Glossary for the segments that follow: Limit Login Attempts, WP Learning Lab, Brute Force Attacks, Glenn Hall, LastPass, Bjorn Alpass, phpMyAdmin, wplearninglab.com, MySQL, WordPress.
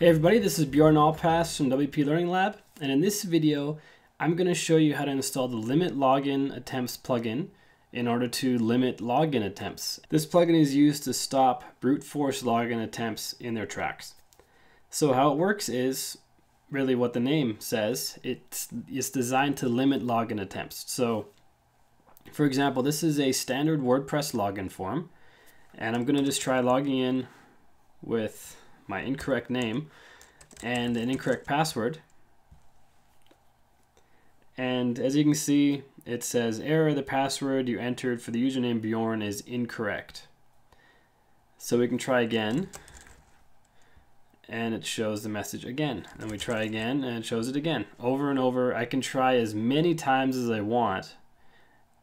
Hey everybody, this is Bjorn Alpass from WP Learning Lab, and in this video I'm going to show you how to install the Limit Login Attempts plugin in order to limit login attempts. This plugin is used to stop brute force login attempts in their tracks. So how it works is really what the name says. It's designed to limit login attempts. So for example, this is a standard WordPress login form, and I'm going to just try logging in with my incorrect name and an incorrect password. And as you can see, it says error, the password you entered for the username Bjorn is incorrect. So we can try again, and it shows the message again. And we try again, and it shows it again. Over and over. I can try as many times as I want,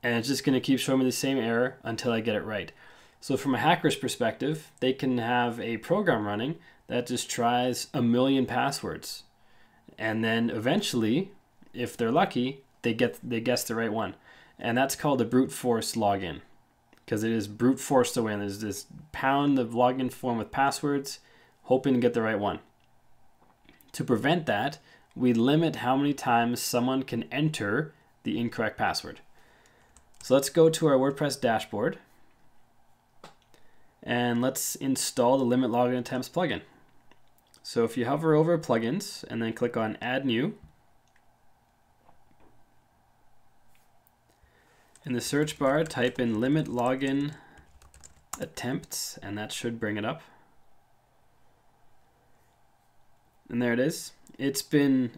and it's just going to keep showing me the same error until I get it right. So from a hacker's perspective, they can have a program running that just tries a million passwords, and then eventually, if they're lucky, they guess the right one, and that's called a brute force login, because it is brute forced away. And there's this pound of login form with passwords, hoping to get the right one. To prevent that, we limit how many times someone can enter the incorrect password. So let's go to our WordPress dashboard. And let's install the Limit Login Attempts plugin. So if you hover over plugins and then click on Add New, in the search bar type in Limit Login Attempts, and that should bring it up. And there it is. It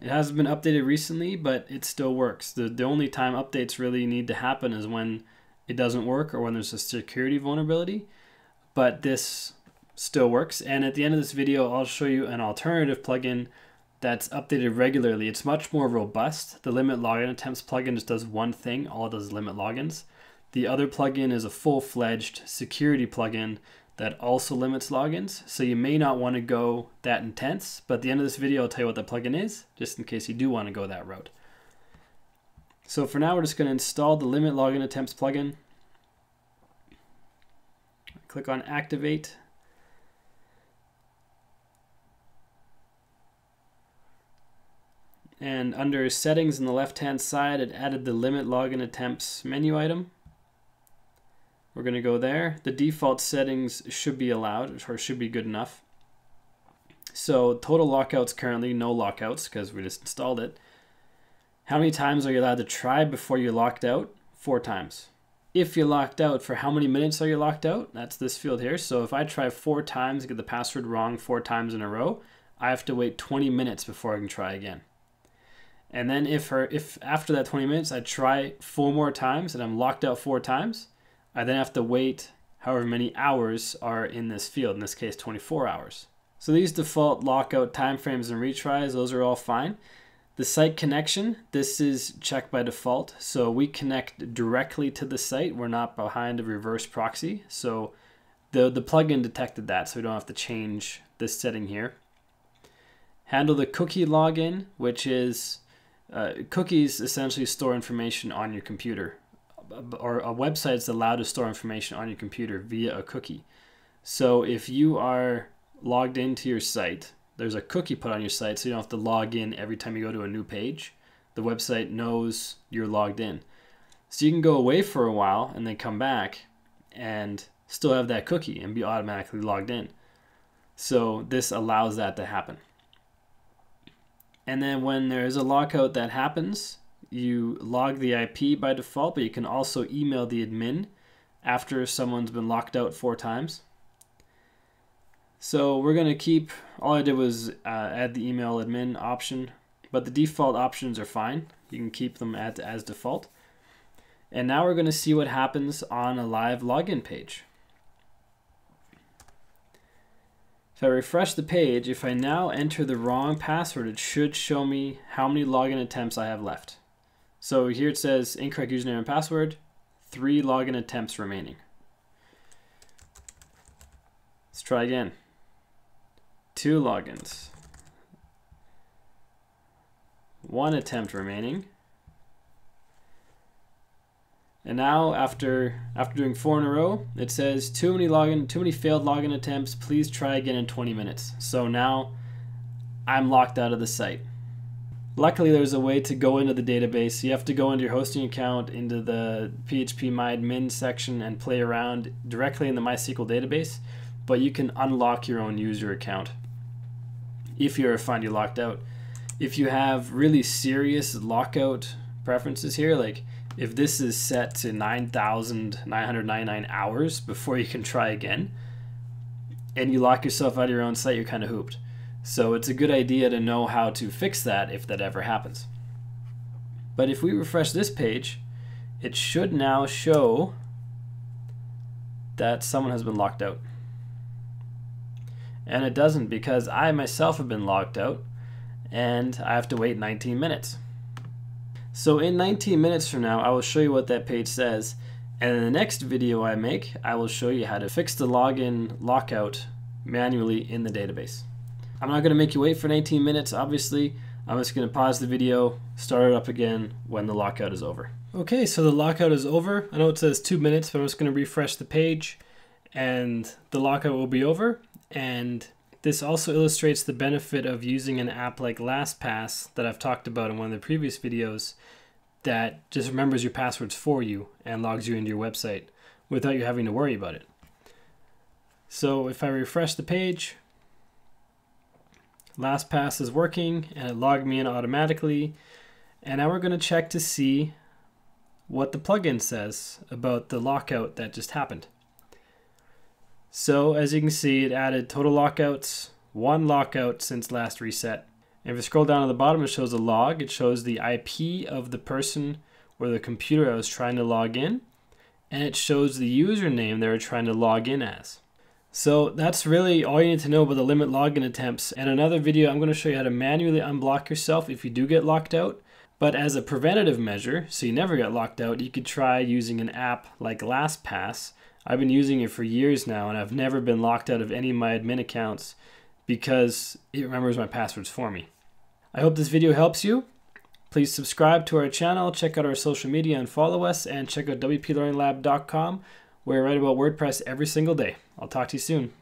hasn't been updated recently, but it still works. The only time updates really need to happen is when it doesn't work or when there's a security vulnerability. But this still works, and at the end of this video I'll show you an alternative plugin that's updated regularly. It's much more robust. The Limit Login Attempts plugin just does one thing. All it does is limit logins. The other plugin is a full-fledged security plugin that also limits logins, so you may not want to go that intense, but at the end of this video I'll tell you what the plugin is, just in case you do want to go that route. So for now we're just going to install the Limit Login Attempts plugin. Click on activate. And under settings on the left-hand side, it added the Limit Login Attempts menu item. We're going to go there. The default settings should be allowed, or should be good enough. So total lockouts currently, no lockouts because we just installed it. How many times are you allowed to try before you're locked out? 4 times. If you're locked out, for how many minutes are you locked out? That's this field here. So if I try 4 times, get the password wrong 4 times in a row, I have to wait 20 minutes before I can try again. And then if after that 20 minutes I try 4 more times and I'm locked out 4 times, I then have to wait however many hours are in this field, in this case 24 hours. So these default lockout timeframes and retries, those are all fine. The site connection, this is checked by default, so we connect directly to the site. We're not behind a reverse proxy, so the plugin detected that, so we don't have to change this setting here. Handle the cookie login, which is cookies essentially store information on your computer, or a website is allowed to store information on your computer via a cookie. So if you are logged into your site, there's a cookie put on your site, so you don't have to log in every time you go to a new page. The website knows you're logged in. So you can go away for a while and then come back and still have that cookie and be automatically logged in. So this allows that to happen. And then when there is a lockout that happens, you log the IP by default, but you can also email the admin after someone's been locked out 4 times. So we're going to keep, all I did was add the email admin option, but the default options are fine. You can keep them as default. And now we're going to see what happens on a live login page. If I refresh the page, if I now enter the wrong password, it should show me how many login attempts I have left. So here it says incorrect username and password, 3 login attempts remaining. Let's try again. 2 logins, 1 attempt remaining, and now after doing 4 in a row, it says too many failed login attempts. Please try again in 20 minutes. So now I'm locked out of the site. Luckily, there's a way to go into the database. You have to go into your hosting account, into the phpMyAdmin section, and play around directly in the MySQL database, but you can unlock your own user account if you ever find you locked out. If you have really serious lockout preferences here, like if this is set to 9,999 hours before you can try again, and you lock yourself out of your own site, you're kind of hooped. So it's a good idea to know how to fix that if that ever happens. But if we refresh this page, it should now show that someone has been locked out. And it doesn't, because I myself have been locked out and I have to wait 19 minutes. So in 19 minutes from now, I will show you what that page says. And in the next video I make, I will show you how to fix the login lockout manually in the database. I'm not going to make you wait for 19 minutes, obviously. I'm just going to pause the video, start it up again when the lockout is over. Okay, so the lockout is over. I know it says 2 minutes, but I'm just going to refresh the page and the lockout will be over. And this also illustrates the benefit of using an app like LastPass that I've talked about in one of the previous videos, that just remembers your passwords for you and logs you into your website without you having to worry about it. So if I refresh the page, LastPass is working and it logged me in automatically. And now we're going to check to see what the plugin says about the lockout that just happened. So as you can see, it added total lockouts, 1 lockout since last reset. And if you scroll down to the bottom, it shows a log. It shows the IP of the person or the computer I was trying to log in, and it shows the username they were trying to log in as. So that's really all you need to know about the limit login attempts. And another video, I'm going to show you how to manually unblock yourself if you do get locked out. But as a preventative measure, so you never get locked out, you could try using an app like LastPass. I've been using it for years now, and I've never been locked out of any of my admin accounts because it remembers my passwords for me. I hope this video helps you. Please subscribe to our channel, check out our social media and follow us, and check out wplearninglab.com. Where I write about WordPress every single day. I'll talk to you soon.